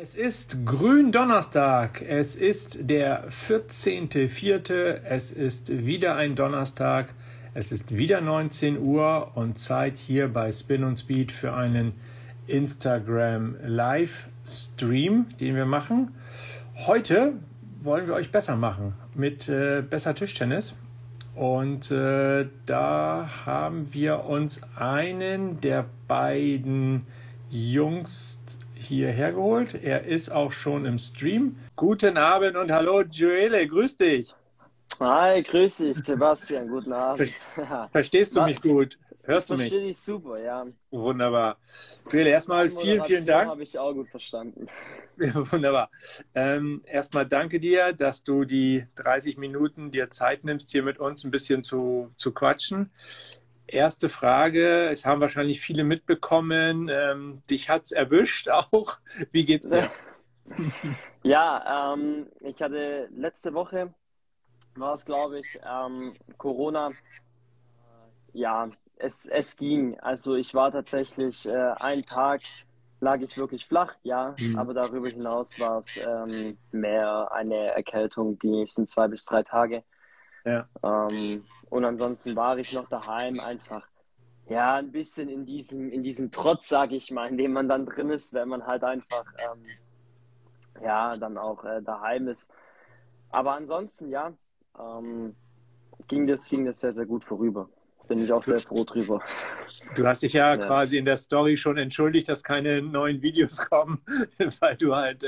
Es ist Gründonnerstag, es ist der 14.04., es ist wieder ein Donnerstag, es ist wieder 19 Uhr und Zeit hier bei Spin und Speed für einen Instagram-Livestream, den wir machen. Heute wollen wir euch besser machen mit Besser Tischtennis. Und da haben wir uns einen der beiden Jungs hierher geholt. Er ist auch schon im Stream. Guten Abend und hallo Gioele, grüß dich. Hi, grüß dich Sebastian, guten Abend. Verstehst du mich gut? Hörst du mich? Verstehe dich super, ja. Wunderbar. Gioele, erstmal vielen Dank. Habe ich auch gut verstanden. Wunderbar. Erstmal danke dir, dass du die 30 Minuten dir Zeit nimmst, hier mit uns ein bisschen zu quatschen. Erste Frage, es haben wahrscheinlich viele mitbekommen, dich hat es erwischt auch. Wie geht's dir? Ja, ich hatte letzte Woche, war es glaube ich, Corona. Ja, es ging. Also ich war tatsächlich einen Tag, lag ich wirklich flach, ja, aber darüber hinaus war es mehr eine Erkältung die nächsten 2 bis 3 Tage. Ja. Und ansonsten war ich noch daheim einfach, ja, ein bisschen in diesem Trotz, sage ich mal, in dem man dann drin ist, wenn man halt einfach, ja, dann auch daheim ist. Aber ansonsten, ja, ging das sehr, sehr gut vorüber. Bin ich auch sehr froh drüber. Du hast dich ja quasi in der Story schon entschuldigt, dass keine neuen Videos kommen, weil du halt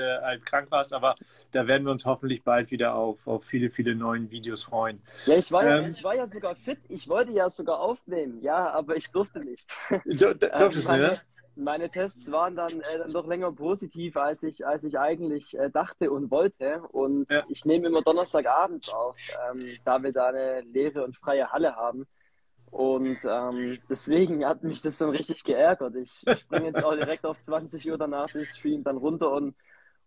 krank warst. Aber da werden wir uns hoffentlich bald wieder auf viele, viele neuen Videos freuen. Ja, ich war ja sogar fit. Ich wollte ja sogar aufnehmen, ja, aber ich durfte nicht. Durftest nicht, ne? Meine Tests waren dann noch länger positiv, als ich eigentlich dachte und wollte. Und ja, ich nehme immer donnerstagabends auf, da wir da eine leere und freie Halle haben. Und deswegen hat mich das dann richtig geärgert. Ich springe jetzt auch direkt auf 20 Uhr danach, ich streame dann runter und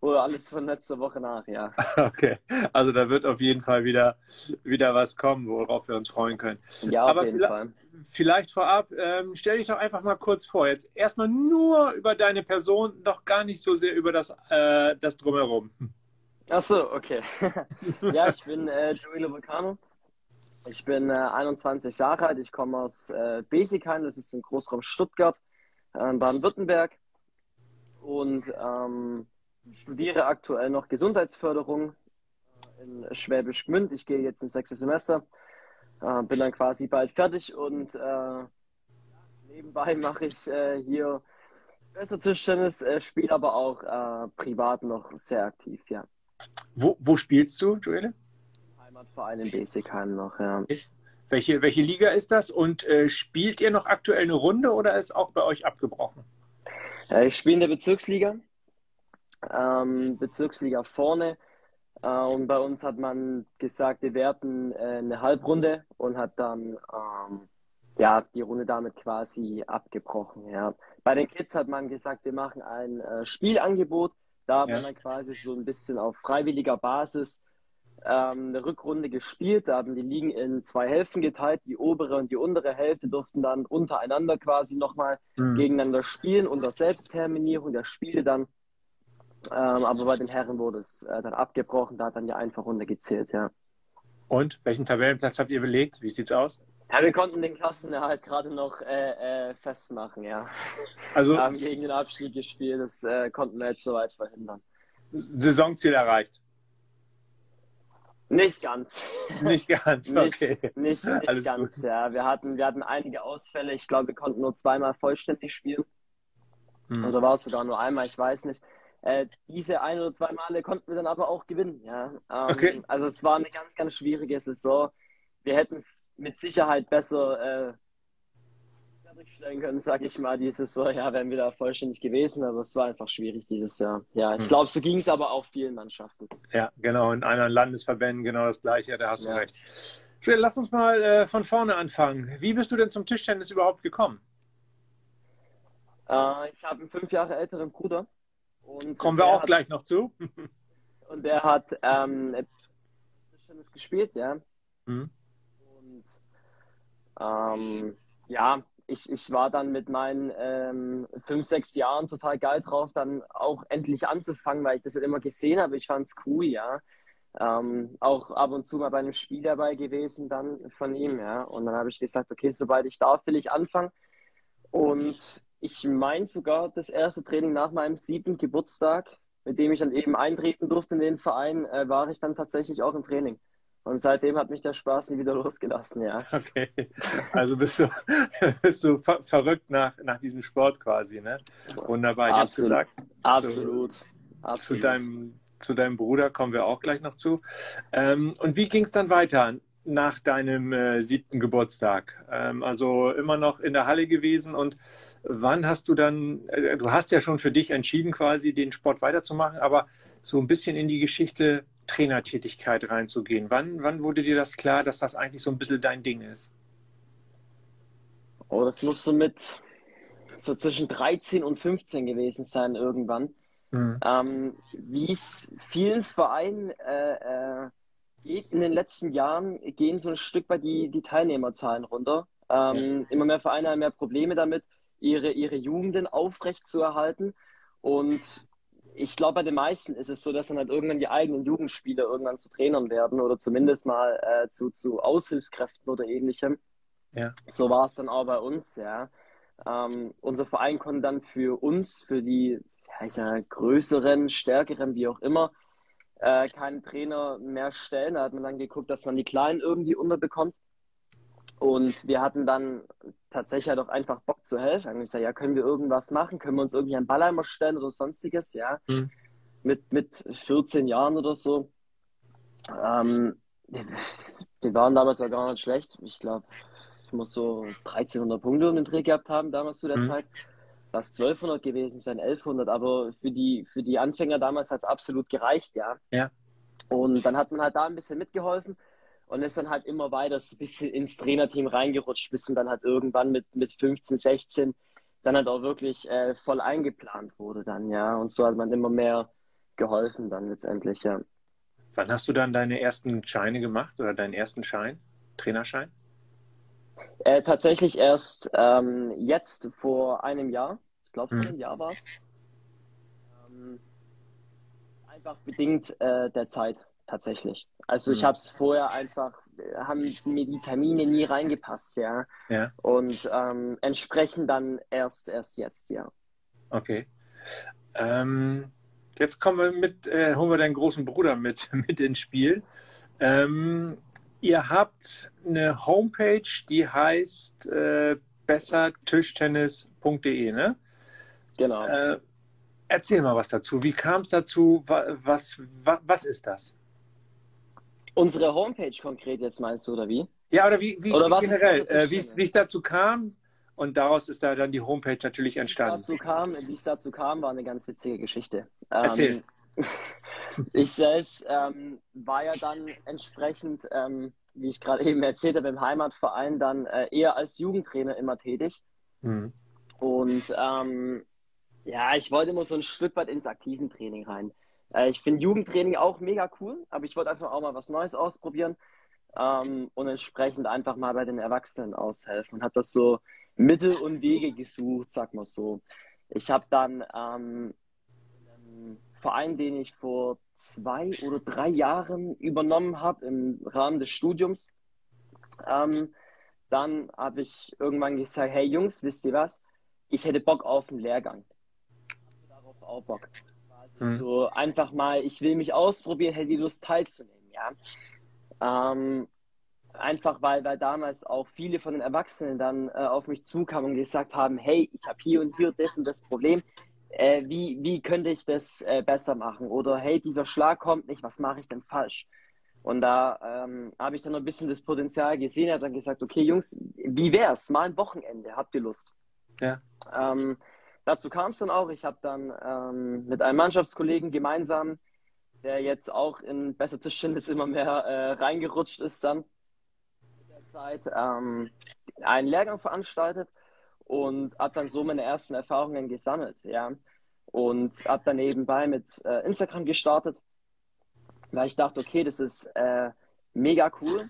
hole alles von letzter Woche nach, ja. Okay, also da wird auf jeden Fall wieder was kommen, worauf wir uns freuen können. Ja, aber auf jeden Fall. Vielleicht vorab, stell dich doch einfach mal kurz vor. Jetzt erstmal nur über deine Person, noch gar nicht so sehr über das Drumherum. Ach so, okay. Ja, ich bin Gioele Vulcano. Ich bin 21 Jahre alt, ich komme aus Besigheim, das ist im Großraum Stuttgart, Baden-Württemberg, und studiere aktuell noch Gesundheitsförderung in Schwäbisch-Gmünd. Ich gehe jetzt ins 6. Semester, bin dann quasi bald fertig und nebenbei mache ich hier Besser Tischtennis, spiele aber auch privat noch sehr aktiv, ja. Wo spielst du, Gioele? Verein in Besigheim noch, ja. Welche Liga ist das? Und spielt ihr noch aktuell eine Runde oder ist auch bei euch abgebrochen? Ich spiele in der Bezirksliga. Bezirksliga vorne. Und bei uns hat man gesagt, wir werten eine Halbrunde und hat dann ja, die Runde damit quasi abgebrochen. Ja. Bei den Kids hat man gesagt, wir machen ein Spielangebot. Da hat man dann quasi so ein bisschen auf freiwilliger Basis eine Rückrunde gespielt. Da haben die Ligen in 2 Hälften geteilt. Die obere und die untere Hälfte durften dann untereinander quasi nochmal gegeneinander spielen, unter Selbstterminierung der Spiele dann. Aber bei den Herren wurde es dann abgebrochen. Da hat dann die Einfachrunde gezählt, ja. Und welchen Tabellenplatz habt ihr belegt? Wie sieht's aus? Ja, wir konnten den Klassenerhalt gerade noch festmachen, ja. Also, wir haben gegen den Abstieg gespielt. Das konnten wir jetzt soweit verhindern. Saisonziel erreicht? Nicht ganz. Nicht ganz, okay. Nicht Alles ganz, gut. Ja. Wir hatten einige Ausfälle. Ich glaube, wir konnten nur 2-mal vollständig spielen. Oder war es sogar nur einmal, ich weiß nicht. Diese 1 oder 2 Male konnten wir dann aber auch gewinnen. Ja. Okay. Also es war eine ganz, ganz schwierige Saison. Wir hätten es mit Sicherheit besser fertigstellen können, sage ich mal, diese Saison. Ja, wären wir da vollständig gewesen, aber es war einfach schwierig dieses Jahr. Ja, ich glaube, so ging es aber auch vielen Mannschaften. Ja, genau, in anderen Landesverbänden genau das Gleiche, da hast du recht. Gioele, lass uns mal von vorne anfangen. Wie bist du denn zum Tischtennis überhaupt gekommen? Ich habe einen 5 Jahre älteren Bruder. Und kommen wir auch gleich noch zu. Und der hat Tischtennis gespielt, ja. Und ja, ich war dann mit meinen 5, 6 Jahren total geil drauf, dann auch endlich anzufangen, weil ich das halt immer gesehen habe. Ich fand's cool, ja. Auch ab und zu mal bei einem Spiel dabei gewesen dann von ihm, ja. Und dann habe ich gesagt, okay, sobald ich darf, will ich anfangen. Und ich meine sogar das erste Training nach meinem 7. Geburtstag, mit dem ich dann eben eintreten durfte in den Verein, war ich dann tatsächlich auch im Training. Und seitdem hat mich der Spaß nie wieder losgelassen, ja. Okay, also bist du verrückt nach diesem Sport quasi, ne? Wunderbar, ich hab's gesagt. Absolut, absolut. Zu deinem Bruder kommen wir auch gleich noch zu. Und wie ging es dann weiter nach deinem 7. Geburtstag? Also immer noch in der Halle gewesen, und wann hast du dann, du hast ja schon für dich entschieden quasi, den Sport weiterzumachen, aber so ein bisschen in die Geschichte Trainertätigkeit reinzugehen. Wann wurde dir das klar, dass das eigentlich so ein bisschen dein Ding ist? Oh, das musst du mit so zwischen 13 und 15 gewesen sein irgendwann. Mhm. Wie es vielen Vereinen geht, in den letzten Jahren gehen so ein Stück weit die Teilnehmerzahlen runter. Immer mehr Vereine haben mehr Probleme damit, ihre Jugenden aufrecht zu erhalten, und ich glaube, bei den meisten ist es so, dass dann halt irgendwann die eigenen Jugendspieler irgendwann zu Trainern werden oder zumindest mal zu Aushilfskräften oder ähnlichem. Ja. So war es dann auch bei uns, ja. Unser Verein konnte dann für uns, für die größeren, stärkeren, wie auch immer, keinen Trainer mehr stellen. Da hat man dann geguckt, dass man die Kleinen irgendwie unterbekommt. Und wir hatten dann tatsächlich halt auch einfach Bock zu helfen. Ich gesagt, ja, können wir irgendwas machen? Können wir uns irgendwie einen Ballheimer stellen oder sonstiges? Ja, mit 14 Jahren oder so. Wir waren damals auch gar nicht schlecht. Ich glaube, ich muss so 1300 Punkte um den Dreh gehabt haben, damals zu der Zeit. Das 1200 gewesen sein, 1100. Aber für die Anfänger damals hat es absolut gereicht, ja. Ja. Und dann hat man halt da ein bisschen mitgeholfen. Und ist dann halt immer weiter so ein bisschen ins Trainerteam reingerutscht, bis man dann halt irgendwann mit 15, 16 dann halt auch wirklich voll eingeplant wurde dann, ja. Und so hat man immer mehr geholfen dann letztendlich, ja. Wann hast du dann deine ersten Scheine gemacht oder deinen ersten Schein, Trainerschein? Tatsächlich erst jetzt vor einem Jahr. Ich glaube, vor einem Jahr war es. Einfach bedingt der Zeit. Tatsächlich. Also ich habe es vorher einfach, haben mir die Termine nie reingepasst, ja. Ja. Und entsprechend dann erst jetzt, ja. Okay. Jetzt kommen wir holen wir deinen großen Bruder mit ins Spiel. Ihr habt eine Homepage, die heißt bessertischtennis.de, ne? Genau. Erzähl mal was dazu. Wie kam es dazu? Was ist das? Unsere Homepage konkret jetzt meinst du, oder wie? Ja, oder wie oder generell, wie es dazu kam, und daraus ist da dann die Homepage natürlich entstanden. Wie es dazu kam, war eine ganz witzige Geschichte. Erzähl. Ich selbst war ja dann entsprechend, wie ich gerade eben erzählt habe, im Heimatverein dann eher als Jugendtrainer immer tätig. Mhm. Und ja, ich wollte immer so ein Stück weit ins aktiven Training rein. Ich finde Jugendtraining auch mega cool, aber ich wollte einfach auch mal was Neues ausprobieren und entsprechend einfach mal bei den Erwachsenen aushelfen und habe das so Mittel und Wege gesucht, sag mal so. Ich habe dann einen Verein, den ich vor 2 oder 3 Jahren übernommen habe im Rahmen des Studiums, dann habe ich irgendwann gesagt, hey Jungs, wisst ihr was, ich hätte Bock auf einen Lehrgang. Ich habe darauf auch Bock. So einfach mal, ich will mich ausprobieren, hätte die Lust teilzunehmen, ja. Einfach, weil damals auch viele von den Erwachsenen dann auf mich zukamen und gesagt haben, hey, ich habe hier und hier das und das Problem, wie könnte ich das besser machen? Oder hey, dieser Schlag kommt nicht, was mache ich denn falsch? Und da habe ich dann noch ein bisschen das Potenzial gesehen, habe dann gesagt, okay Jungs, wie wär's, mal ein Wochenende, habt ihr Lust? Ja. Dazu kam es dann auch. Ich habe dann mit einem Mannschaftskollegen gemeinsam, der jetzt auch in Besser Tischtennis immer mehr reingerutscht ist dann in der Zeit, einen Lehrgang veranstaltet und habe dann so meine ersten Erfahrungen gesammelt, ja. Und habe dann nebenbei mit Instagram gestartet, weil ich dachte, okay, das ist mega cool,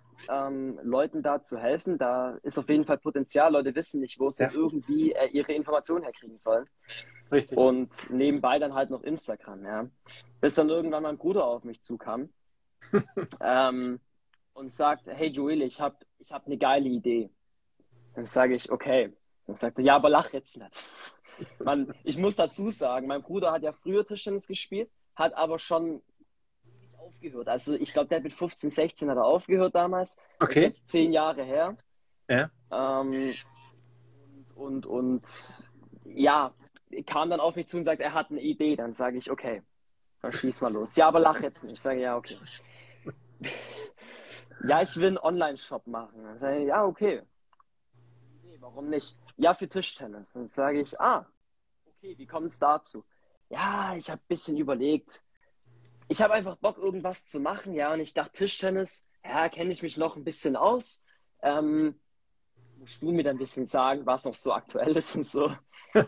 Leuten da zu helfen. Da ist auf jeden Fall Potenzial. Leute wissen nicht, wo sie irgendwie ihre Informationen herkriegen sollen. Richtig. Und nebenbei dann halt noch Instagram, ja. Bis dann irgendwann mein Bruder auf mich zukam und sagt, hey Gioele, ich hab eine geile Idee. Dann sage ich, okay. Dann sagt er, ja, aber lach jetzt nicht. Ich muss dazu sagen, mein Bruder hat ja früher Tischtennis gespielt, hat aber schon nicht aufgehört. Also ich glaube, der hat mit 15, 16 hat er aufgehört damals. Okay. Das ist jetzt 10 Jahre her. Ja. Ja, kam dann auf mich zu und sagt, er hat eine Idee. Dann sage ich, okay, dann schieß mal los. Ja, aber lach jetzt nicht. Ich sage, ja, okay. Ja, ich will einen Online-Shop machen. Dann sage ich, ja, okay. Nee, warum nicht? Ja, für Tischtennis. Dann sage ich, ah, okay, wie kommt es dazu? Ja, ich habe ein bisschen überlegt. Ich habe einfach Bock, irgendwas zu machen, ja. Und ich dachte, Tischtennis, ja, kenne ich mich noch ein bisschen aus. Musst du mir dann ein bisschen sagen, was noch so aktuell ist und so.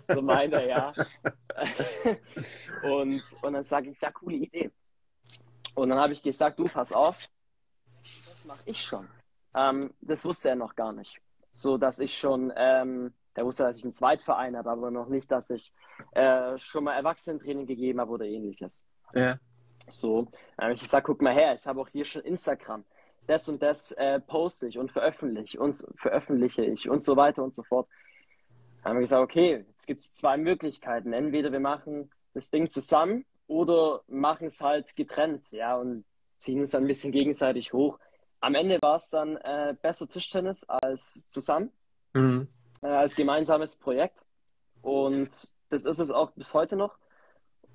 So meiner, ja. Und dann sage ich, ja, coole Idee. Und dann habe ich gesagt, du, pass auf, das mache ich schon. Das wusste er noch gar nicht. So, dass ich schon, der wusste, dass ich einen Zweitverein habe, aber noch nicht, dass ich schon mal Erwachsenentraining gegeben habe oder ähnliches. Ja. So, dann habe ich gesagt, guck mal her, ich habe auch hier schon Instagram. Das und das poste ich und veröffentliche ich und so weiter und so fort. Dann haben wir gesagt, okay, jetzt gibt es 2 Möglichkeiten. Entweder wir machen das Ding zusammen oder machen es halt getrennt, ja, und ziehen uns dann ein bisschen gegenseitig hoch. Am Ende war es dann besser Tischtennis als zusammen, als gemeinsames Projekt. Und das ist es auch bis heute noch.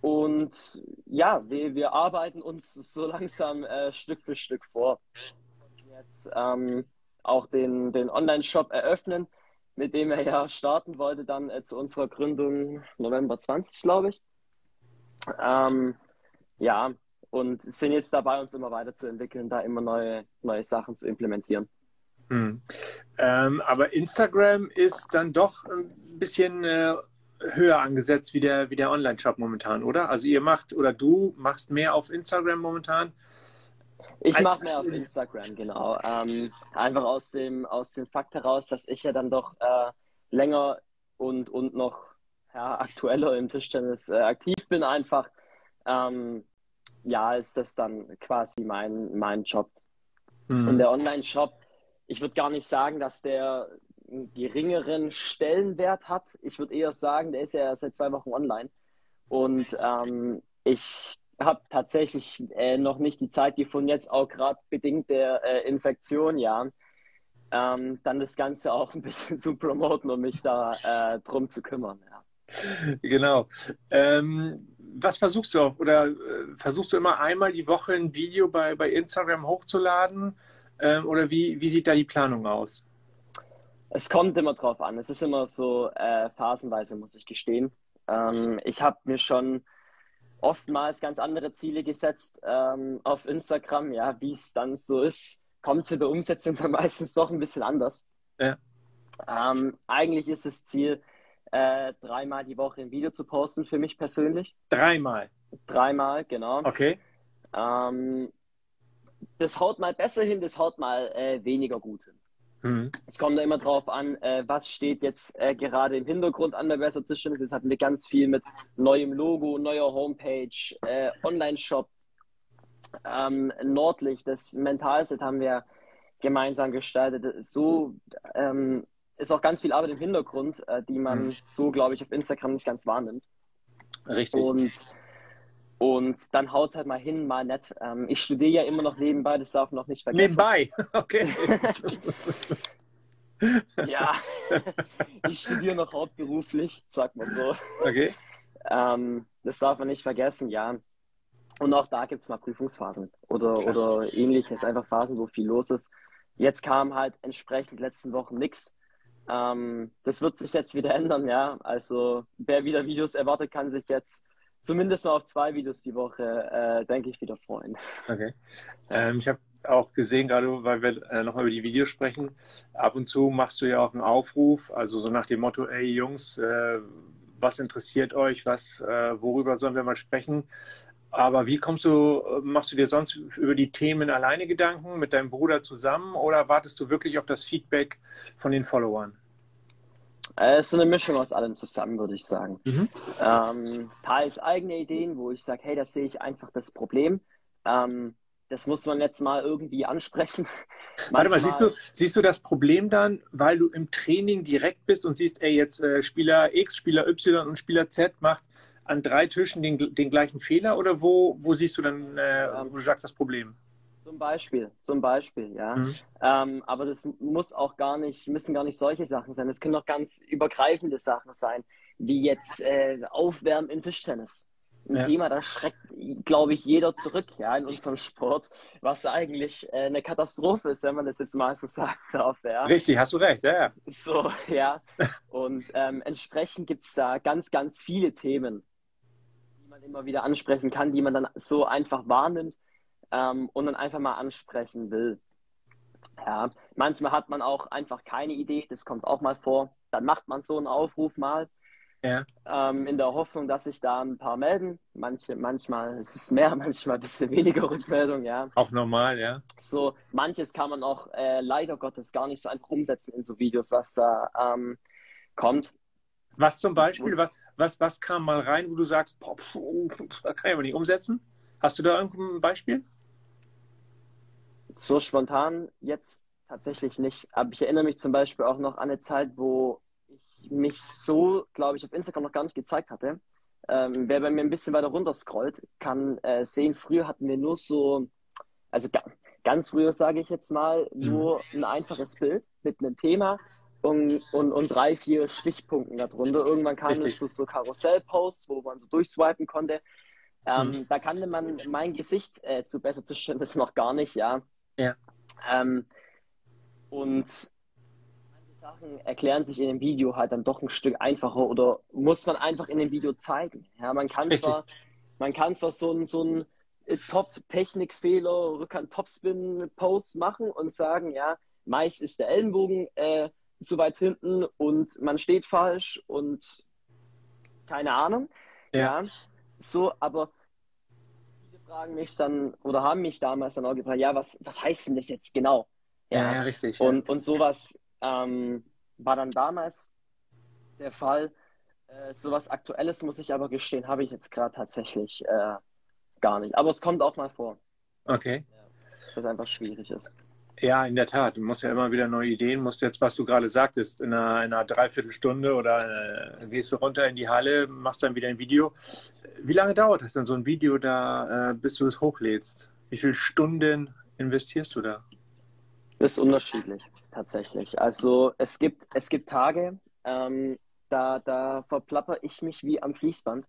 Und ja, wir arbeiten uns so langsam Stück für Stück vor. Und jetzt auch den Online-Shop eröffnen, mit dem er ja starten wollte, dann zu unserer Gründung November 20, glaube ich. Ja. Und sind jetzt dabei, uns immer weiterzuentwickeln, da immer neue Sachen zu implementieren. Hm. Aber Instagram ist dann doch ein bisschen höher angesetzt wie der Online-Shop momentan, oder? Also du machst mehr auf Instagram momentan? Ich mache mehr auf Instagram, genau. Einfach aus dem Fakt heraus, dass ich ja dann doch länger und noch aktueller im Tischtennis aktiv bin einfach. Ja, ist das dann quasi mein Job. Und der Online-Shop, ich würde gar nicht sagen, dass der einen geringeren Stellenwert hat. Ich würde eher sagen, der ist ja seit 2 Wochen online. Und ich habe tatsächlich noch nicht die Zeit gefunden, jetzt auch gerade bedingt der Infektion, ja, dann das Ganze auch ein bisschen zu promoten und mich da drum zu kümmern, ja. Genau. Was versuchst du versuchst du immer einmal die Woche ein Video bei Instagram hochzuladen oder wie sieht da die Planung aus? Es kommt immer drauf an. Es ist immer so phasenweise, muss ich gestehen. Ich habe mir schon oftmals ganz andere Ziele gesetzt auf Instagram. Ja, wie es dann so ist, kommt zu der Umsetzung dann meistens doch ein bisschen anders. Ja. Eigentlich ist das Ziel, 3-mal die Woche ein Video zu posten für mich persönlich. 3-mal? 3-mal, genau. Okay. Das haut mal besser hin, das haut mal weniger gut hin. Es kommt da immer drauf an, was steht jetzt gerade im Hintergrund an der Besser Tischtennis. Jetzt hatten wir ganz viel mit neuem Logo, neuer Homepage, Online-Shop, Nordlicht, das Mentalset haben wir gemeinsam gestaltet. So ist auch ganz viel Arbeit im Hintergrund, die man so, glaube ich, auf Instagram nicht ganz wahrnimmt. Richtig. Und dann haut es halt mal hin, mal nett. Ich studiere ja immer noch nebenbei, das darf man noch nicht vergessen. Nebenbei? Okay. Ja, ich studiere noch hauptberuflich, sag mal so. Okay. Das darf man nicht vergessen, ja. Und auch da gibt es mal Prüfungsphasen oder ähnliches, einfach Phasen, wo viel los ist. Jetzt kam halt entsprechend letzten Wochen nichts. Das wird sich jetzt wieder ändern, ja. Also wer wieder Videos erwartet, kann sich jetzt zumindest mal auf 2 Videos die Woche, denke ich, wieder freuen. Okay. Ich habe auch gesehen, gerade weil wir nochmal über die Videos sprechen, ab und zu machst du ja auch einen Aufruf, also so nach dem Motto, ey Jungs, was interessiert euch, worüber sollen wir mal sprechen? Aber wie kommst du, machst du dir sonst über die Themen alleine Gedanken mit deinem Bruder zusammen oder wartest du wirklich auf das Feedback von den Followern? Es ist so eine Mischung aus allem zusammen, würde ich sagen. Teils eigene Ideen, wo ich sage, hey, das sehe ich einfach das Problem. Das muss man jetzt mal irgendwie ansprechen. Warte mal, siehst du das Problem dann, weil du im Training direkt bist und siehst, ey, jetzt Spieler X, Spieler Y und Spieler Z macht an 3 Tischen den gleichen Fehler oder wo siehst du dann, wo du sagst, das Problem? Zum Beispiel, ja. Aber das müssen gar nicht solche Sachen sein. Das können auch ganz übergreifende Sachen sein, wie jetzt Aufwärmen im Tischtennis. Ein Thema, da schreckt, glaube ich, jeder zurück, ja, in unserem Sport, was eigentlich eine Katastrophe ist, wenn man das jetzt mal so sagen darf. Ja. Richtig, hast du recht, ja. So, ja. Und entsprechend gibt es da ganz, ganz viele Themen, die man immer wieder ansprechen kann, die man dann so einfach wahrnimmt und dann einfach mal ansprechen will. Ja. Manchmal hat man auch einfach keine Idee, das kommt auch mal vor. Dann macht man so einen Aufruf mal. Ja. In der Hoffnung, dass sich da ein paar melden. Manchmal ist es mehr, manchmal ein bisschen weniger Rückmeldung, ja. Auch normal, ja. So, manches kann man auch leider Gottes gar nicht so einfach umsetzen in so Videos, was da kommt. Was zum Beispiel, was kam mal rein, wo du sagst, boah, das kann ich aber nicht umsetzen? Hast du da irgendein Beispiel? So spontan jetzt tatsächlich nicht. Aber ich erinnere mich zum Beispiel auch noch an eine Zeit, wo mich so, glaube ich, auf Instagram noch gar nicht gezeigt hatte. Wer bei mir ein bisschen weiter runter scrollt, kann sehen, früher hatten wir nur so, also ganz früher sage ich jetzt mal, nur ein einfaches Bild mit einem Thema und 3, 4 Stichpunkten darunter. Irgendwann kam es zu so Karussell-Posts, wo man so durchswipen konnte. Da kannte man mein Gesicht zu Besser Tischtennis noch gar nicht, ja. Und Sachen erklären sich in dem Video halt dann doch ein Stück einfacher oder muss man einfach in dem Video zeigen. Ja, man kann zwar so einen Top-Technik-Fehler, Rückhand-Topspin-Post machen und sagen, ja, meist ist der Ellenbogen zu weit hinten und man steht falsch und keine Ahnung. Ja. So, aber viele fragen mich dann oder haben mich damals dann auch gefragt, ja, was heißt denn das jetzt genau? Ja, ja, richtig. Und sowas war dann damals der Fall. Sowas Aktuelles, muss ich aber gestehen, habe ich jetzt gerade tatsächlich gar nicht. Aber es kommt auch mal vor. Okay. Ja, dass es einfach schwierig ist. Ja, in der Tat. Du musst ja immer wieder neue Ideen, musst jetzt, was du gerade sagtest, in einer Dreiviertelstunde oder gehst du runter in die Halle, machst dann wieder ein Video. Wie lange dauert das denn, so ein Video da, bis du es hochlädst? Wie viele Stunden investierst du da? Das ist unterschiedlich. Tatsächlich. Also es gibt Tage, da verplapper ich mich wie am Fließband.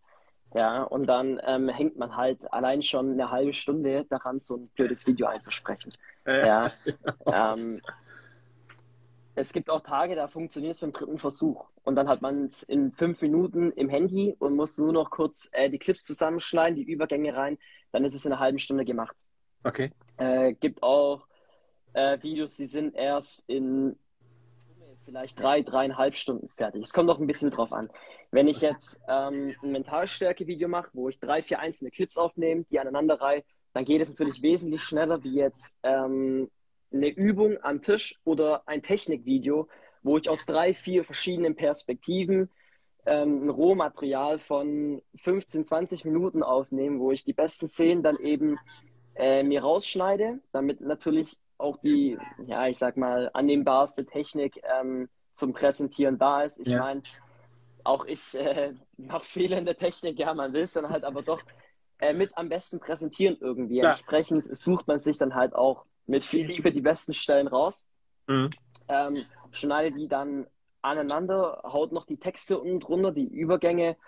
Ja, und dann hängt man halt allein schon eine halbe Stunde daran, so ein blödes Video einzusprechen. Ja. Es gibt auch Tage, da funktioniert es beim 3. Versuch. Und dann hat man es in 5 Minuten im Handy und muss nur noch kurz die Clips zusammenschneiden, die Übergänge rein. Dann ist es in einer halben Stunde gemacht. Okay. Gibt auch Videos, die sind erst in vielleicht 3, 3,5 Stunden fertig. Es kommt noch ein bisschen drauf an. Wenn ich jetzt ein Mentalstärke-Video mache, wo ich 3, 4 einzelne Clips aufnehme, die aneinander reihe, dann geht es natürlich wesentlich schneller wie jetzt eine Übung am Tisch oder ein Technikvideo, wo ich aus 3, 4 verschiedenen Perspektiven ein Rohmaterial von 15, 20 Minuten aufnehme, wo ich die besten Szenen dann eben mir rausschneide, damit natürlich auch die, ja, ich sag mal, annehmbarste Technik zum Präsentieren da ist. Ich meine, auch ich mache Fehler in der Technik, ja, man will es dann halt aber doch mit am besten präsentieren irgendwie. Ja. Entsprechend sucht man sich dann halt auch mit viel Liebe die besten Stellen raus, schneidet die dann aneinander, haut noch die Texte unten drunter, die Übergänge,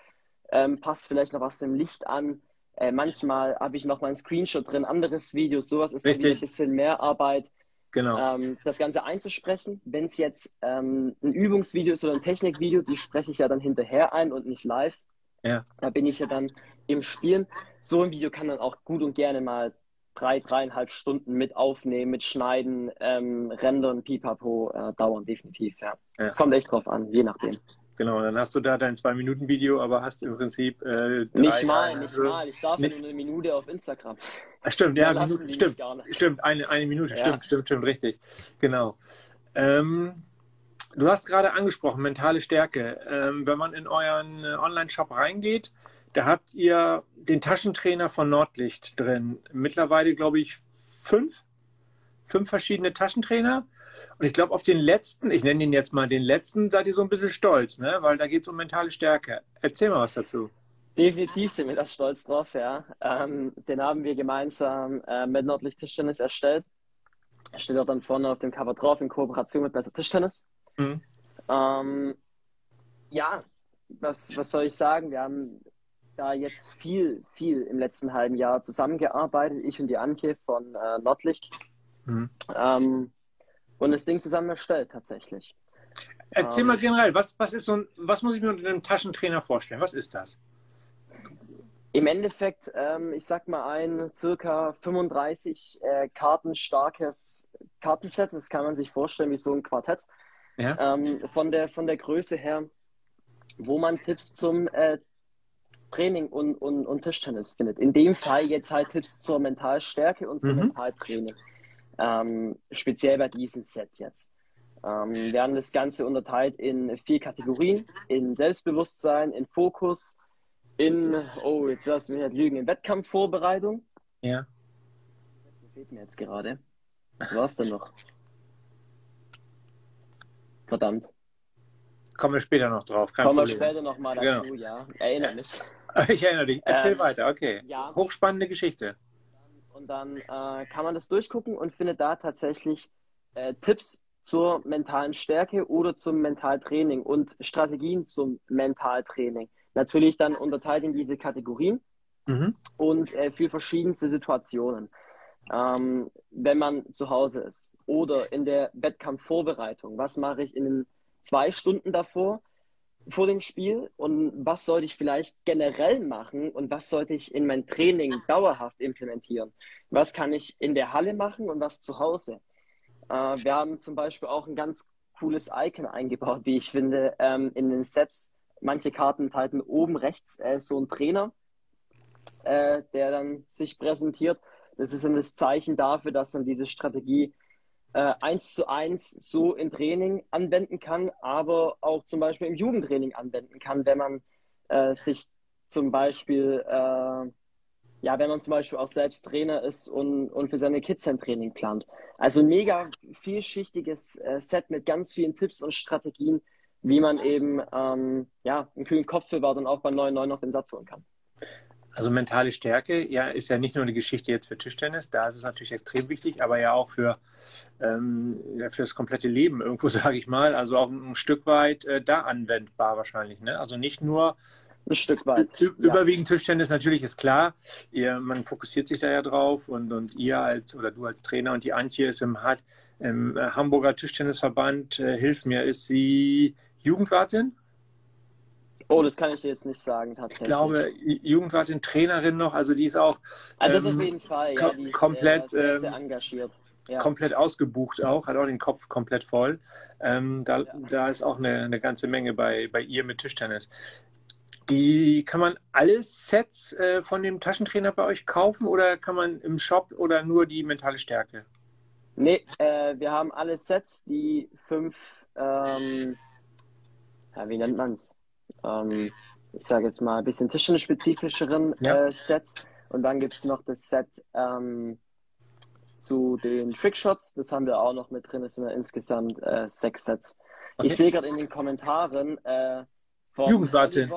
passt vielleicht noch was im Licht an. Manchmal habe ich noch mal einen Screenshot drin, anderes Video, sowas ist ein bisschen mehr Arbeit, genau. Das Ganze einzusprechen. Wenn es jetzt ein Übungsvideo ist oder ein Technikvideo, die spreche ich ja dann hinterher ein und nicht live. Ja. Da bin ich ja dann im Spielen. So ein Video kann dann auch gut und gerne mal 3, 3,5 Stunden mit aufnehmen, mit schneiden, rendern, pipapo dauern, definitiv. Ja. Es kommt echt drauf an, je nachdem. Genau, dann hast du da dein 2-Minuten-Video, aber hast im Prinzip nicht mal. Ich darf nicht. Nur 1 Minute auf Instagram. Stimmt, ja, Minute, stimmt, stimmt, eine Minute, ja. stimmt, richtig, genau. Du hast gerade angesprochen, mentale Stärke. Wenn man in euren Online-Shop reingeht, da habt ihr den Taschentrainer von Nordlicht drin. Mittlerweile, glaube ich, 5 verschiedene Taschentrainer. Und ich glaube, auf den letzten, ich nenne ihn jetzt mal den letzten, seid ihr so ein bisschen stolz, ne? Weil da geht es um mentale Stärke. Erzähl mal was dazu. Definitiv sind wir da stolz drauf, ja. Den haben wir gemeinsam mit Nordlicht Tischtennis erstellt. Er steht auch dann vorne auf dem Cover drauf, in Kooperation mit Besser Tischtennis. Mhm. Ja, was soll ich sagen? Wir haben da jetzt viel im letzten halben Jahr zusammengearbeitet, ich und die Antje von Nordlicht. Mhm. Und das Ding zusammen erstellt, tatsächlich. Erzähl mal generell, was ist so ein, was muss ich mir unter einem Taschentrainer vorstellen? Was ist das? Im Endeffekt, ich sag mal, ein circa 35 Karten starkes Kartenset. Das kann man sich vorstellen wie so ein Quartett. Ja. Von der Größe her, wo man Tipps zum Training und Tischtennis findet. In dem Fall jetzt halt Tipps zur Mentalstärke und zum Mentaltraining. Speziell bei diesem Set jetzt. Wir haben das Ganze unterteilt in 4 Kategorien: in Selbstbewusstsein, in Fokus, in, oh, jetzt lass mich nicht lügen, in Wettkampfvorbereitung. Ja. Das fehlt mir jetzt gerade. Was war es denn noch? Verdammt. Kommen wir später noch drauf. Kein Problem. Wir später nochmal dazu, genau. Ja. Erinnere mich. Ich erinnere dich. Erzähl weiter, okay. Ja. Hochspannende Geschichte. Und dann kann man das durchgucken und findet da tatsächlich Tipps zur mentalen Stärke oder zum Mentaltraining und Strategien zum Mentaltraining. Natürlich dann unterteilt in diese Kategorien und für verschiedenste Situationen. Wenn man zu Hause ist oder in der Wettkampfvorbereitung. Was mache ich in den 2 Stunden davor, vor dem Spiel, und was sollte ich vielleicht generell machen und was sollte ich in mein Training dauerhaft implementieren? Was kann ich in der Halle machen und was zu Hause? Wir haben zum Beispiel auch ein ganz cooles Icon eingebaut, wie ich finde, in den Sets. Manche Karten enthalten oben rechts so einen Trainer, der dann sich präsentiert. Das ist dann das Zeichen dafür, dass man diese Strategie 1:1 so im Training anwenden kann, aber auch zum Beispiel im Jugendtraining anwenden kann, wenn man sich zum Beispiel, ja, wenn man zum Beispiel auch selbst Trainer ist und für seine Kids ein Training plant. Also ein mega vielschichtiges Set mit ganz vielen Tipps und Strategien, wie man eben ja, einen kühlen Kopf bewahrt und auch bei 9-9 noch den Satz holen kann. Also mentale Stärke, ja, ist ja nicht nur eine Geschichte jetzt für Tischtennis, da ist es natürlich extrem wichtig, aber ja auch für das komplette Leben irgendwo, sage ich mal, also auch ein Stück weit da anwendbar wahrscheinlich, ne? Also nicht nur ein Stück weit. Überwiegend ja. Tischtennis natürlich ist klar, man fokussiert sich da ja drauf und ihr als, oder du als Trainer und die Antje ist im Hamburger Tischtennisverband, hilf mir, ist sie Jugendwartin? Oh, das kann ich dir jetzt nicht sagen, tatsächlich. Ich glaube, Jugendwartin, Trainerin noch, also die ist auch das auf jeden Fall, ja, die ist komplett, sehr engagiert. Ja. Komplett ausgebucht auch, hat auch den Kopf komplett voll. Da ist auch eine ganze Menge bei ihr mit Tischtennis. Kann man alle Sets von dem Taschentrainer bei euch kaufen oder kann man im Shop oder nur die mentale Stärke? Nee, wir haben alle Sets, die 5, ja, wie nennt man es? Ich sage jetzt mal ein bisschen tischtennis-spezifischeren Sets. Und dann gibt es noch das Set zu den Trickshots. Das haben wir auch noch mit drin. Es sind ja insgesamt 6 Sets. Okay. Ich sehe gerade in den Kommentaren Jugendwartin.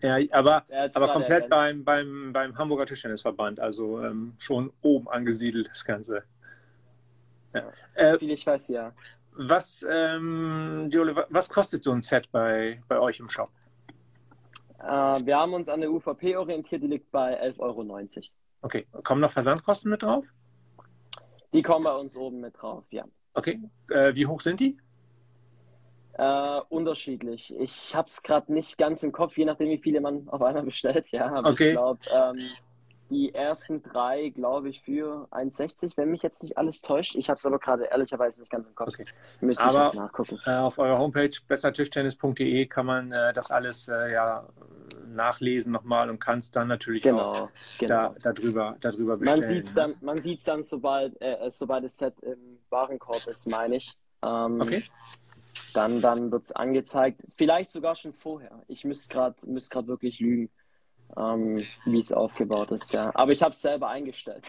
Ja, aber komplett beim Hamburger Tischtennisverband. Also schon oben angesiedelt das Ganze. Ja. Viel ich weiß, ja. Gioele, was kostet so ein Set bei euch im Shop? Wir haben uns an der UVP orientiert, die liegt bei 11,90 Euro. Okay, kommen noch Versandkosten mit drauf? Die kommen bei uns oben mit drauf, ja. Okay, wie hoch sind die? Unterschiedlich. Ich habe es gerade nicht ganz im Kopf, je nachdem wie viele man auf einmal bestellt, ja. Aber okay. Ich glaube, die ersten drei, glaube ich, für 1,60, wenn mich jetzt nicht alles täuscht. Ich habe es aber gerade ehrlicherweise nicht ganz im Kopf. Okay. Müsste aber ich jetzt nachgucken. Auf eurer Homepage bessertischtennis.de kann man das alles nachlesen nochmal und kann es dann natürlich auch darüber bestellen. Man sieht es dann, sobald das Set im Warenkorb ist, meine ich. Okay. Dann wird es angezeigt. Vielleicht sogar schon vorher. Ich müsste gerade wirklich lügen, wie es aufgebaut ist, ja. Aber ich habe es selber eingestellt.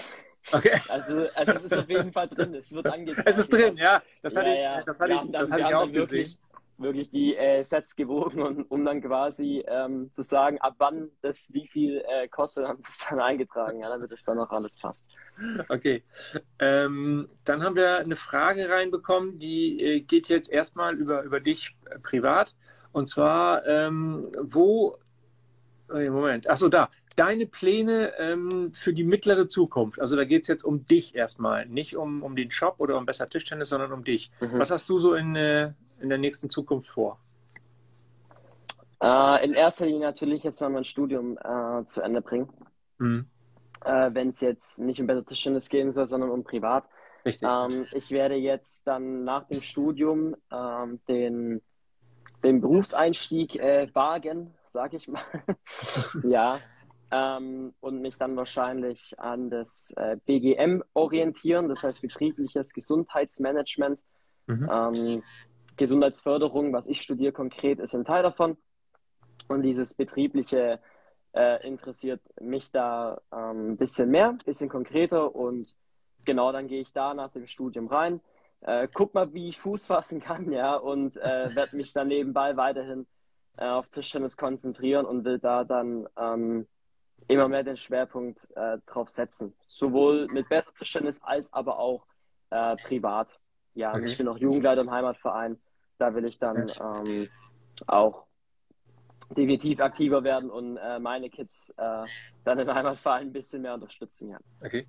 Okay. Also es ist auf jeden Fall drin. Es wird angezeigt. Es ist drin, ja. Das hatte ich auch gesehen. Wirklich die Sets gewogen, und um dann quasi zu sagen, ab wann das wie viel kostet, haben wir es dann eingetragen, ja, damit es dann auch alles passt. Okay. Dann haben wir eine Frage reinbekommen, die geht jetzt erstmal über dich privat. Und zwar, deine Pläne für die mittlere Zukunft. Also da geht es jetzt um dich erstmal, nicht um den Shop oder um Besser Tischtennis, sondern um dich. Mhm. Was hast du so in der nächsten Zukunft vor? In erster Linie natürlich jetzt mal mein Studium zu Ende bringen. Mhm. Wenn es jetzt nicht um Besser Tischtennis gehen soll, sondern um privat. Richtig. Ich werde jetzt dann nach dem Studium den Berufseinstieg wagen, sage ich mal. Ja. Und mich dann wahrscheinlich an das BGM orientieren, das heißt betriebliches Gesundheitsmanagement. Mhm. Gesundheitsförderung, was ich studiere konkret, ist ein Teil davon. Und dieses betriebliche interessiert mich da ein bisschen mehr, ein bisschen konkreter. Und genau, dann gehe ich da nach dem Studium rein, guck mal, wie ich Fuß fassen kann, ja, und werde mich dann nebenbei weiterhin auf Tischtennis konzentrieren und will da dann immer mehr den Schwerpunkt drauf setzen. Sowohl mit Besser Tischtennis als aber auch privat. Ja, okay. Ich bin auch Jugendleiter im Heimatverein. Da will ich dann auch definitiv aktiver werden und meine Kids dann im Heimatverein ein bisschen mehr unterstützen. Ja. Okay.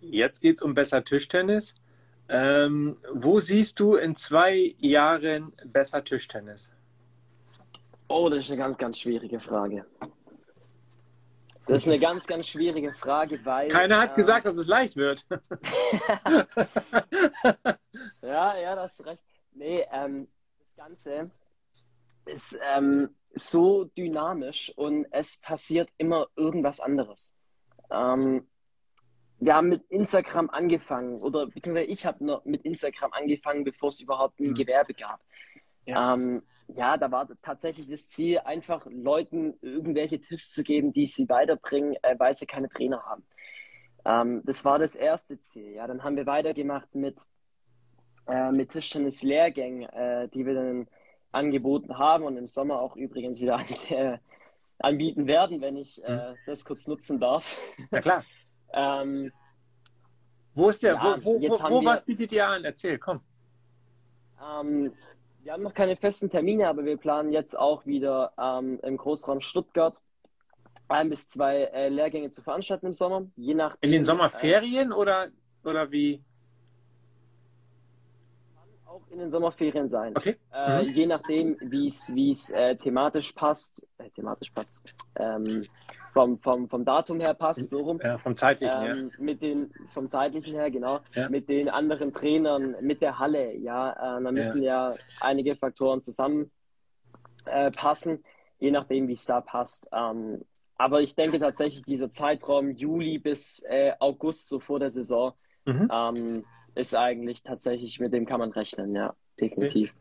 Jetzt geht es um Besser Tischtennis. Wo siehst du in 2 Jahren Besser Tischtennis? Oh, das ist eine ganz, ganz schwierige Frage. Das ist eine ganz, ganz schwierige Frage, weil... Keiner hat gesagt, dass es leicht wird. Ja, da hast du recht. Nee, das Ganze ist so dynamisch und es passiert immer irgendwas anderes. Wir haben mit Instagram angefangen, oder beziehungsweise ich habe noch mit Instagram angefangen, bevor es überhaupt ein Gewerbe gab. Ja. Da war tatsächlich das Ziel, einfach Leuten irgendwelche Tipps zu geben, die sie weiterbringen, weil sie keine Trainer haben. Das war das erste Ziel. Ja, dann haben wir weitergemacht mit Tischtennis-Lehrgängen, die wir dann angeboten haben und im Sommer auch übrigens wieder anbieten werden, wenn ich das kurz nutzen darf. Na klar. Was bietet ihr an? Erzähl, komm. Wir haben noch keine festen Termine, aber wir planen jetzt auch wieder im Großraum Stuttgart 1 bis 2 Lehrgänge zu veranstalten im Sommer. Je nach in den Sommerferien oder wie? Kann auch in den Sommerferien sein. Okay. Je nachdem, wie es thematisch passt. Vom Datum her passt, so rum. Ja, vom zeitlichen her. Vom zeitlichen her, genau. Ja. Mit den anderen Trainern, mit der Halle, ja. Da müssen ja einige Faktoren zusammenpassen, je nachdem, wie es da passt. Aber ich denke tatsächlich, dieser Zeitraum Juli bis August, so vor der Saison, ist eigentlich tatsächlich, mit dem kann man rechnen, ja, definitiv.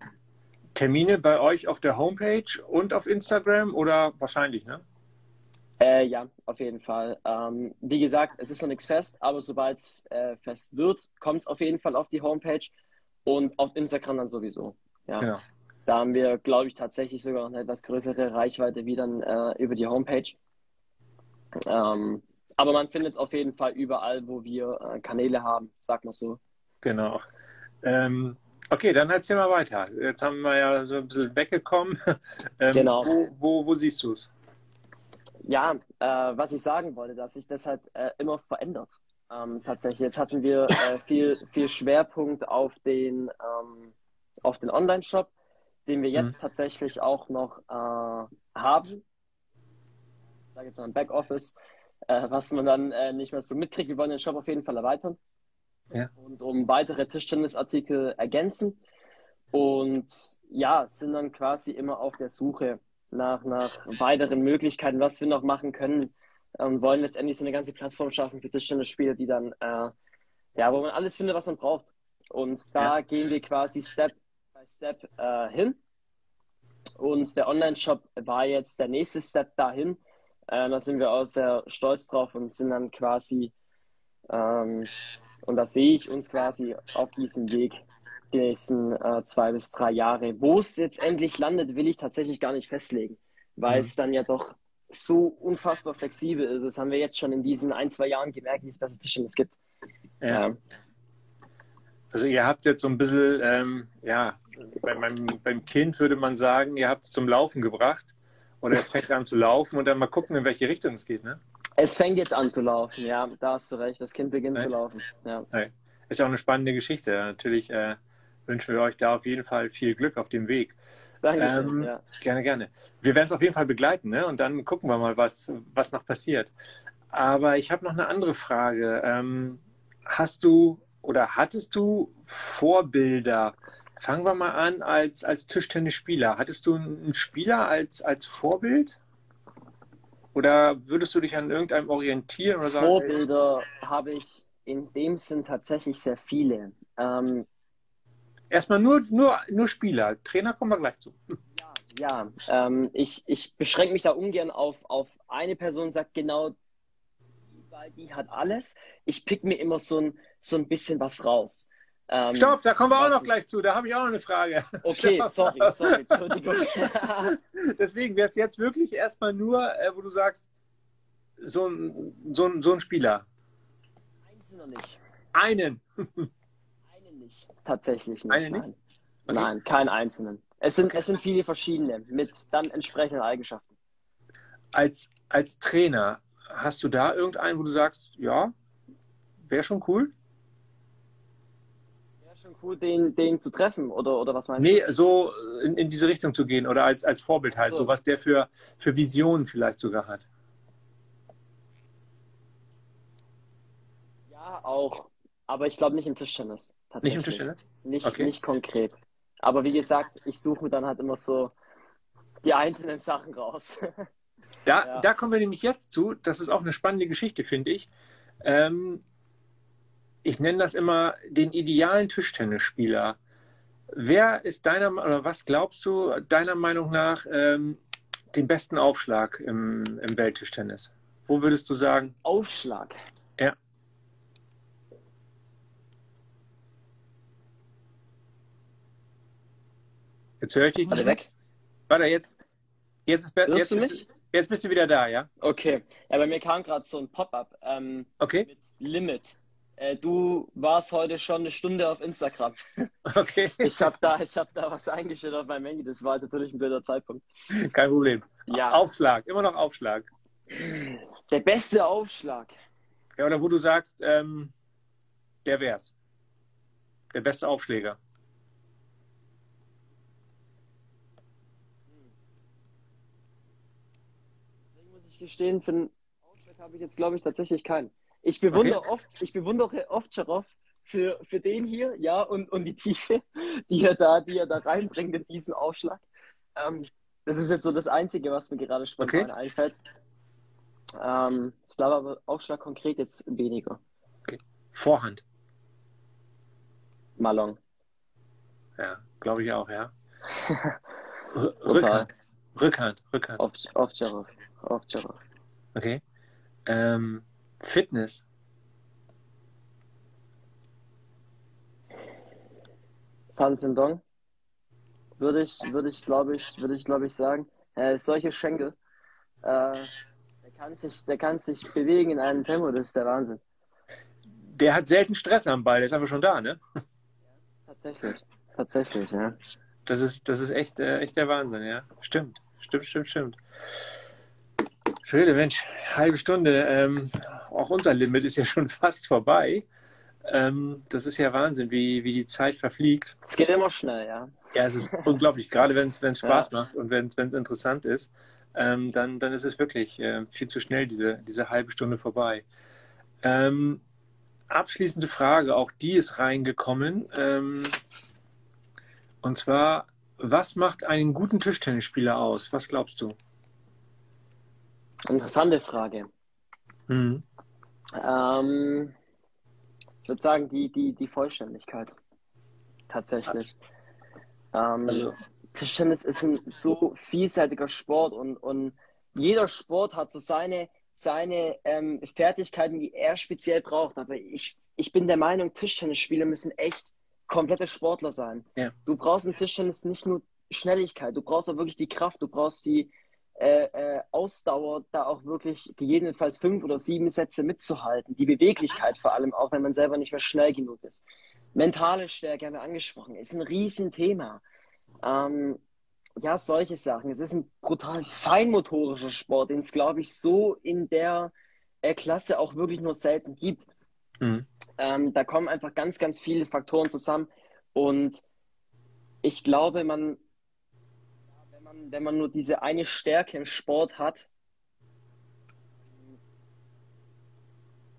Termine bei euch auf der Homepage und auf Instagram oder wahrscheinlich, ne? Ja, auf jeden Fall. Wie gesagt, es ist noch nichts fest, aber sobald es fest wird, kommt es auf jeden Fall auf die Homepage und auf Instagram dann sowieso. Ja. Genau. Da haben wir, glaube ich, tatsächlich sogar noch eine etwas größere Reichweite wie dann über die Homepage. Aber man findet es auf jeden Fall überall, wo wir Kanäle haben, sag mal so. Genau. Okay, dann erzähl mal weiter. Jetzt haben wir ja so ein bisschen weggekommen. Genau. Wo siehst du es? Ja, was ich sagen wollte, dass sich das halt immer verändert. Tatsächlich, jetzt hatten wir viel Schwerpunkt auf den Online-Shop, den wir jetzt tatsächlich auch noch haben. Ich sage jetzt mal ein Backoffice. was man dann nicht mehr so mitkriegt. Wir wollen den Shop auf jeden Fall erweitern, ja, und um weitere Tischtennisartikel ergänzen. Und ja, sind dann quasi immer auf der Suche nach weiteren Möglichkeiten, was wir noch machen können. Und wollen letztendlich so eine ganze Plattform schaffen für Tischtennisspieler, die dann, ja, wo man alles findet, was man braucht. Und da ja, gehen wir quasi Step by Step hin. Und der Online-Shop war jetzt der nächste Step dahin. Da sind wir auch sehr stolz drauf und sind dann quasi, und da sehe ich uns quasi auf diesem Weg die nächsten 2 bis 3 Jahre. Wo es jetzt endlich landet, will ich tatsächlich gar nicht festlegen, weil es dann ja doch so unfassbar flexibel ist. Das haben wir jetzt schon in diesen 1, 2 Jahren gemerkt, wie es Besser Tischtennis gibt. Ja. Also ihr habt jetzt so ein bisschen, ja, beim Kind würde man sagen, ihr habt es zum Laufen gebracht oder es fängt an zu laufen und dann mal gucken, in welche Richtung es geht, ne? Es fängt jetzt an zu laufen, ja, da hast du recht. Das Kind beginnt zu laufen, ja. Ist ja auch eine spannende Geschichte. Natürlich wünschen wir euch da auf jeden Fall viel Glück auf dem Weg. Dankeschön, ja. Gerne, gerne. Wir werden es auf jeden Fall begleiten, ne? Und dann gucken wir mal, was noch passiert. Aber ich habe noch eine andere Frage. Hast du oder hattest du Vorbilder? Fangen wir mal an als Tischtennisspieler. Hattest du einen Spieler als Vorbild? Oder würdest du dich an irgendeinem orientieren? Oder sagen, Vorbilder habe ich in dem Sinn tatsächlich sehr viele. Erstmal nur Spieler. Trainer kommen wir gleich zu. Ja, ich beschränke mich da ungern auf eine Person und sage genau, die hat alles. Ich pick mir immer so ein bisschen was raus. Stopp, da kommen wir auch noch gleich zu. Da habe ich auch noch eine Frage. Okay, Stopp. sorry, Entschuldigung. Deswegen wäre es jetzt wirklich erstmal nur, wo du sagst, so ein Spieler. Einzelner nicht. Einen nicht. Tatsächlich nicht. Einen nicht? Okay. Nein, keinen einzelnen. Es sind viele verschiedene mit dann entsprechenden Eigenschaften. Als Trainer, hast du da irgendeinen, wo du sagst, ja, wäre schon cool? Wäre schon cool, den zu treffen, oder was meinst du? Nee, so in diese Richtung zu gehen oder als Vorbild halt, so was der für Visionen vielleicht sogar hat. Ja, auch, aber ich glaube nicht im Tischtennis. Nicht im Tischtennis? Nicht konkret. Aber wie gesagt, ich suche dann halt immer so die einzelnen Sachen raus. Da kommen wir nämlich jetzt zu. Das ist auch eine spannende Geschichte, finde ich. Ich nenne das immer den idealen Tischtennisspieler. Wer ist was glaubst du deiner Meinung nach den besten Aufschlag im Welttischtennis? Wo würdest du sagen? Aufschlag? Ja. Jetzt höre ich dich nicht. Warte, weg. Warte, jetzt ist besser. Hörst du mich? Jetzt bist du wieder da, ja? Okay. Ja, bei mir kam gerade so ein Pop-up mit Limit. Du warst heute schon eine Stunde auf Instagram. Okay. Ich hab da was eingestellt auf meinem Handy. Das war jetzt natürlich ein blöder Zeitpunkt. Kein Problem. Ja. Aufschlag, immer noch Aufschlag. Der beste Aufschlag. Ja, oder wo du sagst, der wär's. Der beste Aufschläger. Gestehen, für einen Aufschlag habe ich jetzt, glaube ich, tatsächlich keinen. Ich bewundere oft Scharoff für den hier, ja, und die Tiefe, die er da reinbringt in diesen Aufschlag. Das ist jetzt so das Einzige, was mir gerade spontan einfällt. Ich glaube aber Aufschlag konkret jetzt weniger. Okay. Vorhand. Malon. Ja, glaube ich auch, ja. Rückhand. Oft Scharoff. Okay. Fitness. Fan Zhendong. Würde ich, glaube ich, sagen. Solche Schenkel. Der kann sich bewegen in einem Tempo, das ist der Wahnsinn. Der hat selten Stress am Ball, der ist einfach schon da, ne? Ja, tatsächlich, ja. Das ist echt der Wahnsinn, ja. Stimmt. Schöne, Mensch, halbe Stunde. Auch unser Limit ist ja schon fast vorbei. Das ist ja Wahnsinn, wie die Zeit verfliegt. Es geht immer schnell, ja. Ja, es ist unglaublich, gerade wenn es Spaß macht und wenn es interessant ist, dann ist es wirklich viel zu schnell, diese halbe Stunde vorbei. Abschließende Frage, auch die ist reingekommen. Und zwar, was macht einen guten Tischtennisspieler aus? Was glaubst du? Interessante Frage. Mhm. Ich würde sagen, die Vollständigkeit. Tatsächlich. Also. Tischtennis ist ein so vielseitiger Sport und jeder Sport hat so seine Fertigkeiten, die er speziell braucht. Aber ich bin der Meinung, Tischtennisspieler müssen echt komplette Sportler sein. Ja. Du brauchst im Tischtennis nicht nur Schnelligkeit, du brauchst auch wirklich die Kraft, du brauchst die Ausdauer, da auch wirklich gegebenenfalls 5 oder 7 Sätze mitzuhalten. Die Beweglichkeit vor allem, auch wenn man selber nicht mehr schnell genug ist. Mentale Stärke haben wir angesprochen, ist ein Riesenthema. Ja, solche Sachen. Es ist ein brutal feinmotorischer Sport, den es, glaube ich, so in der Klasse auch wirklich nur selten gibt. Mhm. Da kommen einfach ganz, ganz viele Faktoren zusammen. Und ich glaube, wenn man nur diese eine Stärke im Sport hat,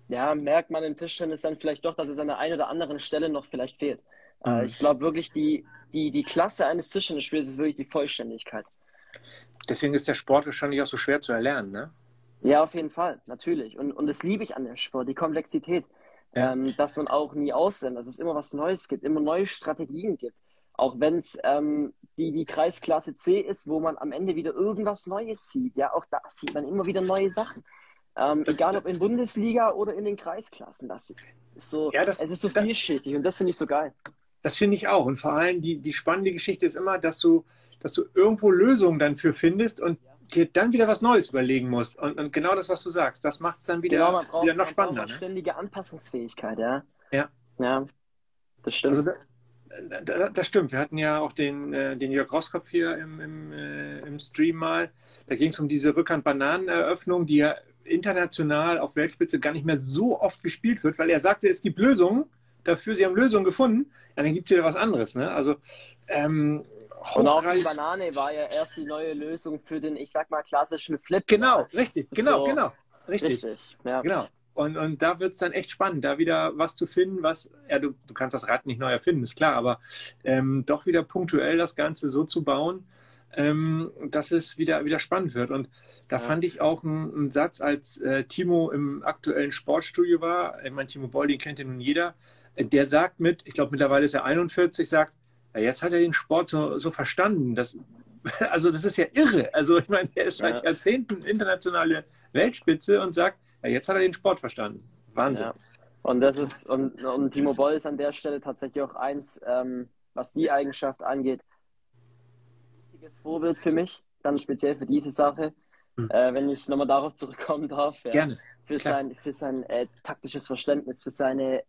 ja, merkt man im Tischtennis dann vielleicht doch, dass es an der einen oder anderen Stelle noch vielleicht fehlt. Mhm. Ich glaube wirklich, die Klasse eines Tischtennisspiels ist wirklich die Vollständigkeit. Deswegen ist der Sport wahrscheinlich auch so schwer zu erlernen, ne? Ja, auf jeden Fall, natürlich. Und das liebe ich an dem Sport, die Komplexität. Ja. Dass man auch nie auslernt, dass es immer was Neues gibt, immer neue Strategien gibt. Auch wenn es die Kreisklasse C ist, wo man am Ende wieder irgendwas Neues sieht. Ja, auch da sieht man immer wieder neue Sachen. Egal ob in Bundesliga oder in den Kreisklassen. Das ist so, ja, es ist so vielschichtig und das finde ich so geil. Das finde ich auch. Und vor allem die spannende Geschichte ist immer, dass du irgendwo Lösungen dann für findest und dir dann wieder was Neues überlegen musst. Und genau das, was du sagst, das macht es dann wieder, noch spannender. Man braucht ständige Anpassungsfähigkeit, ja. Ja, das stimmt. Also das stimmt. Wir hatten ja auch den Jörg Rosskopf hier im Stream mal. Da ging es um diese Rückhand-Bananen-Eröffnung, die ja international auf Weltspitze gar nicht mehr so oft gespielt wird, weil er sagte, es gibt Lösungen dafür, sie haben Lösungen gefunden, ja, dann gibt es wieder was anderes. Ne? Also, und auch die Banane war ja erst die neue Lösung für den, ich sag mal, klassischen Flip. Genau, richtig, genau, so, genau. Richtig, ja. Genau. Und da wird es dann echt spannend, da wieder was zu finden, was, ja, du kannst das Rad nicht neu erfinden, ist klar, aber doch wieder punktuell das Ganze so zu bauen, dass es wieder spannend wird. Und da fand ich auch einen Satz, als Timo im aktuellen Sportstudio war, ich meine, Timo Boll, den kennt ja nun jeder, der sagt ich glaube mittlerweile ist er 41, sagt, ja, jetzt hat er den Sport so verstanden. Also das ist ja irre. Also ich meine, er ist seit Jahrzehnten internationale Weltspitze und sagt, ja, jetzt hat er den Sport verstanden. Wahnsinn. Ja. Und das ist, und Timo Boll ist an der Stelle tatsächlich auch eins, was die Eigenschaft angeht, Vorbild für mich, dann speziell für diese Sache, wenn ich nochmal darauf zurückkommen darf. Ja. Gerne. Für sein taktisches Verständnis, für seine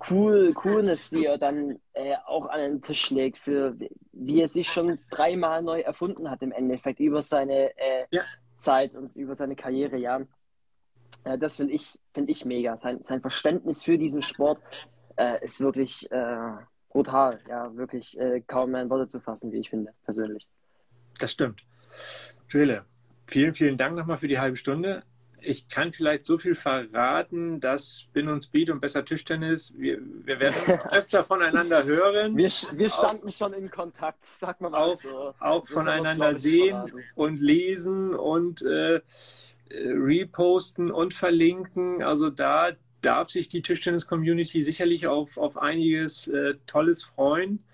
Coolness, die er dann auch an den Tisch legt, für wie er sich schon 3-mal neu erfunden hat im Endeffekt, über seine Zeit und über seine Karriere. Ja. Das finde ich mega. Sein Verständnis für diesen Sport ist wirklich... brutal, ja, wirklich kaum mehr in Worte zu fassen, wie ich finde, persönlich. Das stimmt. Gioele, vielen, vielen Dank nochmal für die halbe Stunde. Ich kann vielleicht so viel verraten, dass Spin und Speed und Besser Tischtennis, wir werden öfter voneinander hören. Wir standen auch schon in Kontakt, sag mal was. Auch so voneinander sehen verraten und lesen und reposten und verlinken. Also da darf sich die Tischtennis-Community sicherlich auf einiges Tolles freuen.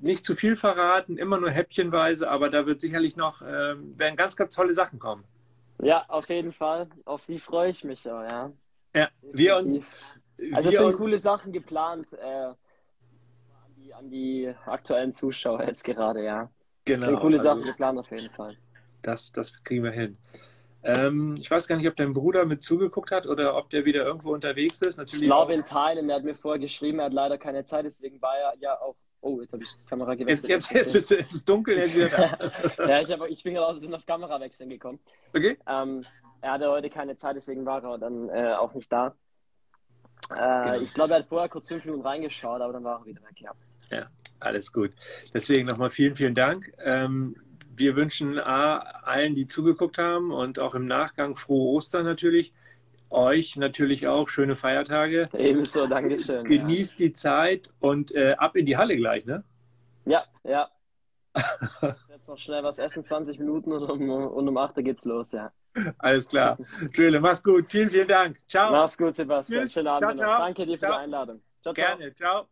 Nicht zu viel verraten, immer nur häppchenweise, aber da wird sicherlich noch werden ganz, ganz tolle Sachen kommen. Ja, auf jeden Fall. Auf die freue ich mich auch, ja. Ja, es sind coole Sachen geplant an die aktuellen Zuschauer jetzt gerade, ja. Genau. Es sind coole Sachen geplant auf jeden Fall. Das kriegen wir hin. Ich weiß gar nicht, ob dein Bruder mit zugeguckt hat oder ob der wieder irgendwo unterwegs ist. Natürlich, ich glaube in Thailand, er hat mir vorher geschrieben, er hat leider keine Zeit, deswegen war er ja auch... Oh, jetzt habe ich die Kamera gewechselt. Jetzt ist es dunkel, jetzt wieder da. Ja, ich bin gerade aus dem auf Kamera wechseln gekommen. Okay. Er hatte heute keine Zeit, deswegen war er dann auch nicht da. Genau. Ich glaube, er hat vorher kurz 5 Minuten reingeschaut, aber dann war er wieder weg, ja. Ja, alles gut. Deswegen nochmal vielen, vielen Dank. Wir wünschen allen, die zugeguckt haben und auch im Nachgang frohe Ostern natürlich. Euch natürlich auch schöne Feiertage. Ebenso, Dankeschön. Genießt die Zeit und ab in die Halle gleich, ne? Ja, ja. Jetzt noch schnell was essen, 20 Minuten und um 8 Uhr geht's los, ja. Alles klar. Gioele, mach's gut. Vielen, vielen Dank. Ciao. Mach's gut, Sebastian. Tschüss. Schönen Abend. Ciao, ciao. Danke dir für die Einladung. Ciao, ciao. Gerne, ciao.